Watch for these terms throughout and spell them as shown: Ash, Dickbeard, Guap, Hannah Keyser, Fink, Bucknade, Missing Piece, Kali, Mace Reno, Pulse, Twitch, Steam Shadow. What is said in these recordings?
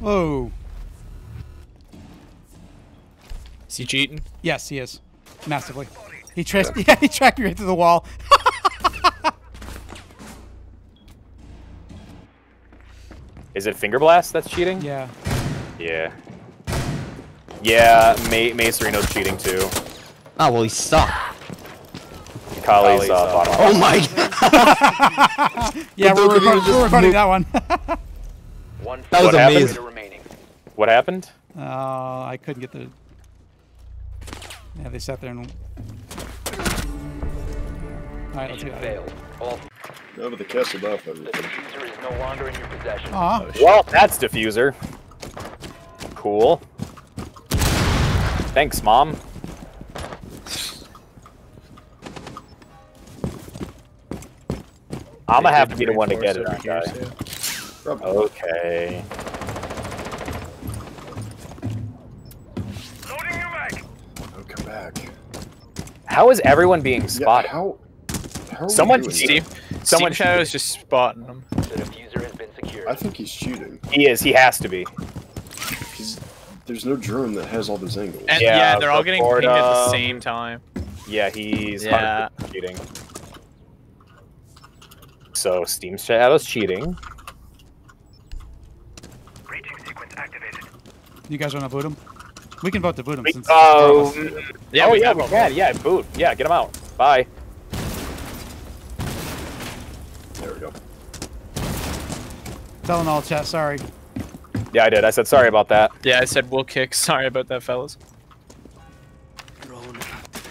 Whoa. Is he cheating? Yes, he is. Massively. He tracked me right through the wall. Is it Finger Blast that's cheating? Yeah. Yeah. Yeah, Mace Reno's cheating too. Oh, well, he's stuck. Kali's bottom. Oh my god! Yeah, we're running that one. That was amazing. What happened? I couldn't get the... Yeah, they sat there and... Alright, let's get out of here. No, but the castle's off everything. The diffuser is no longer in your possession. Aww. Well, that's diffuser. Cool. Thanks, Mom. I'm gonna have to be the one to get it on, guys. Yeah. Okay. Loading your mag. I'll come back. How is everyone being spotted? Yeah, how someone shooting. Someone Shadow's just spotting him. The diffuser has been secured. I think he's shooting. He is. He has to be. There's no drone that has all those angles. And, yeah, they're all getting pinged at the same time. Yeah, he's cheating. So Steam Shadow's cheating. Rating sequence activated. You guys want to boot him? We can vote to boot him. Since yeah, boot. Yeah, get him out. Bye. There we go. Telling all chat, sorry. Yeah, I did. I said sorry about that. Yeah, I said we'll kick. Sorry about that, fellas. Drone activated.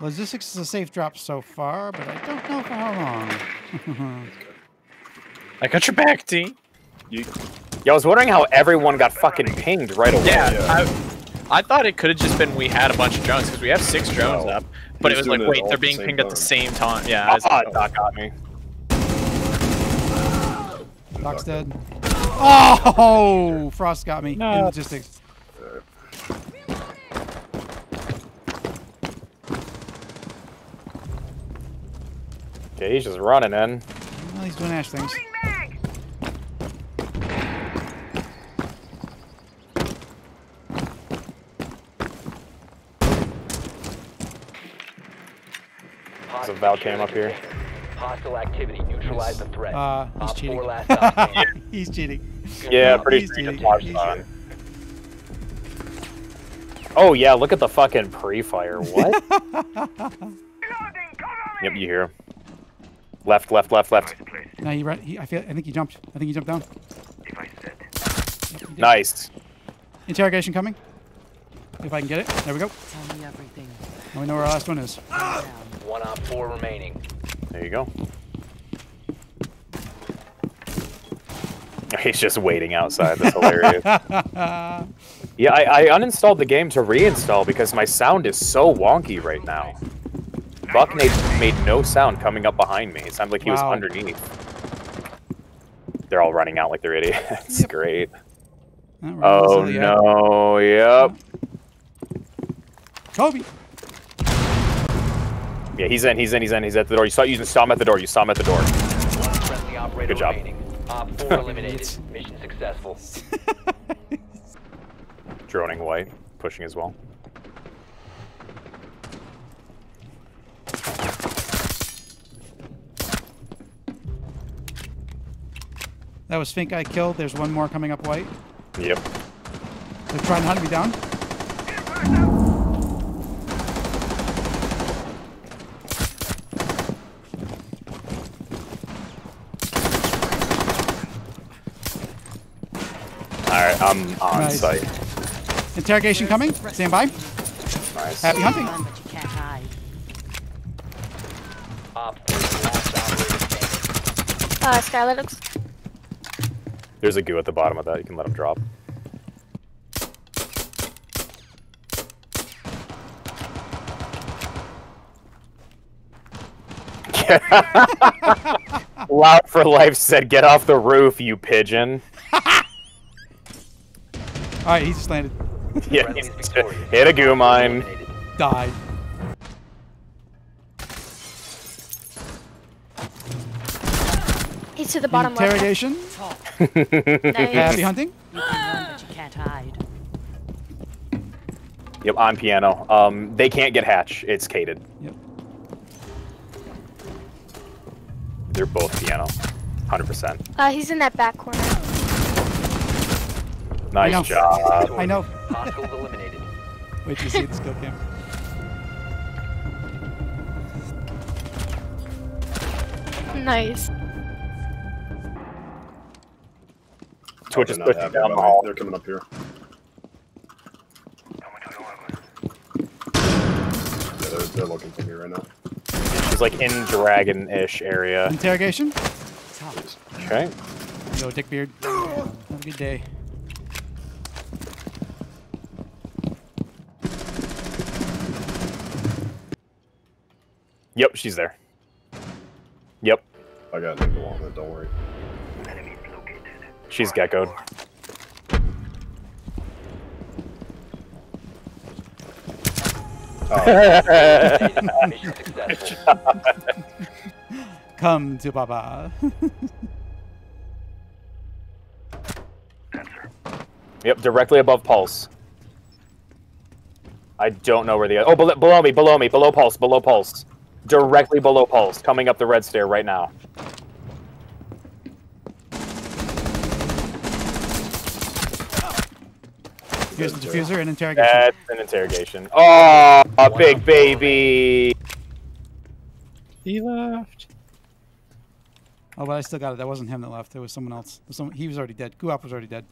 Logistics is a safe drop so far, but I don't know for how long. I got your back, T. Yeah, I was wondering how everyone got fucking pinged right away. Yeah. I thought it could have just been we had a bunch of drones, because we have 6 drones up, but it was like, wait, they're being pinged at the same time. Yeah, Doc got me. Doc's dead. Oh, Frost got me in logistics. Yeah, he's just running in. Well, he's doing Ash things. So Val came up here. Hostile activity, neutralize the threat. He's cheating. He's cheating. Yeah, pretty cheating. Oh yeah, look at the fucking pre-fire. What? Yep, you hear him. Left. No, he ran. I think he jumped. I think he jumped down. Nice. Interrogation coming. If I can get it. There we go. Tell me everything. Now we know where our last one is. 1 op 4 remaining. There you go. He's just waiting outside. That's hilarious. Yeah, I uninstalled the game to reinstall because my sound is so wonky right now. Bucknade made no sound coming up behind me. It sounded like he was underneath. They're all running out like they're idiots. It's great. Oh no! Yep. Kobe. Yeah, he's in, he's at the door. You saw him at the door, Good job. Op 4 eliminated. Mission successful. Droning white, pushing as well. That was Fink I killed. There's one more coming up white. Yep. They're trying to hunt me down. Alright, I'm on site. Interrogation coming. Stand by. Nice. Happy hunting. Skylar looks. There's a goo at the bottom of that. You can let him drop. Loud for Life said, "Get off the roof, you pigeon." Alright, he just landed. Yeah, hit a goo mine. Died. to the bottom left. Interrogation. Happy hunting. You can run, but you can't hide. Yep, on piano. They can't get hatch. It's cated. Yep. They're both piano. 100%. He's in that back corner. Nice job. I know. Hostile eliminated. Wait till you see the skill cam. Nice. Twitch is pushing down the hall. They're coming up here. Yeah, they're looking for me right now. She's like in dragon-ish area. Interrogation. Okay. Yo, Dickbeard. Have a good day. Yep, she's there. Yep. I got Nick along there, don't worry. She's geckoed. Oh. Come to Baba. Yep, directly above Pulse. I don't know where the other. Oh, below me, below Pulse, below Pulse. Directly below Pulse, coming up the red stair right now. Here's the diffuser and interrogation. That's an interrogation. Oh, a big baby! He left. Oh, but I still got it. That wasn't him that left. It was someone else. It was someone, he was already dead. Guap was already dead.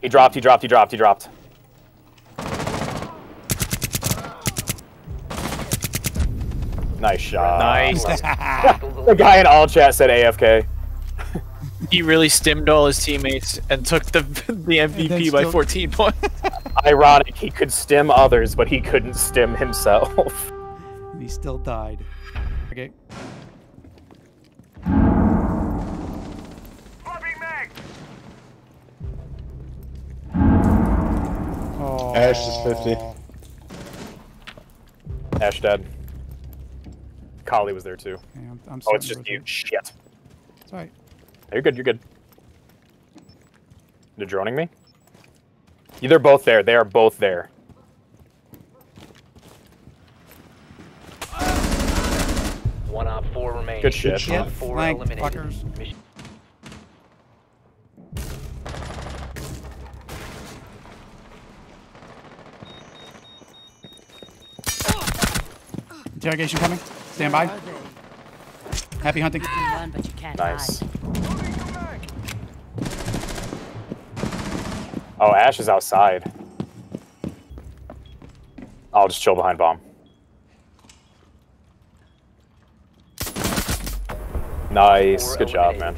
He dropped. Nice shot. Nice. The guy in all chat said AFK. He really stimmed all his teammates and took the MVP by 14 points. Ironic, he could stim others, but he couldn't stim himself. And he still died. Okay. Oh. Ash is 50. Ash dead. Kali was there too. Okay, I'm oh, it's just you. Shit. It's alright. No, you're good. You're good. They're droning me. Yeah, they're both there. They are both there. One op four remaining. Good shit. Good shit. Four eliminated. Interrogation coming. Stand by. Happy hunting. Nice. Oh, Ash is outside. I'll just chill behind bomb. Nice. Good job, man.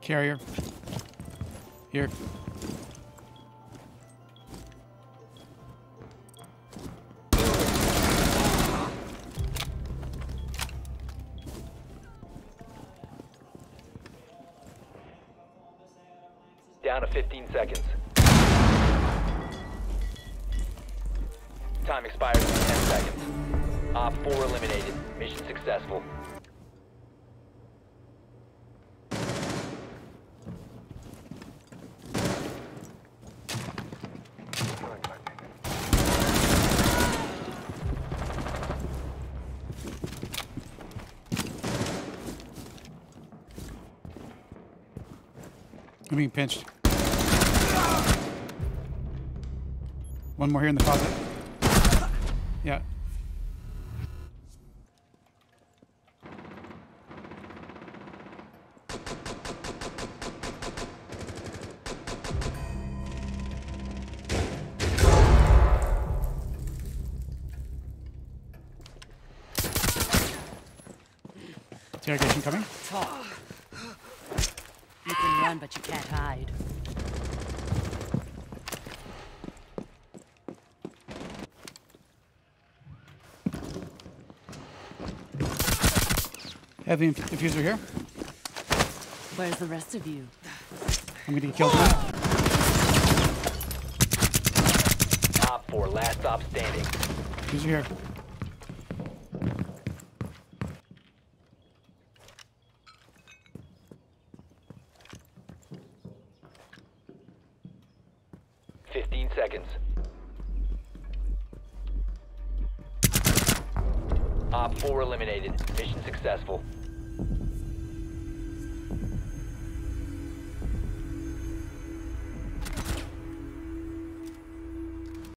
Carrier. Here. Down to 15 seconds. Time expires in 10 seconds. Op 4 eliminated. Mission successful. I'm being pinched. One more here in the closet. Yeah. Interrogation coming. You can run, but you can't hide. Heavy diffuser here. Where's the rest of you? I'm getting killed now. Op 4, last stop standing. Who's here? Eliminated. Mission successful.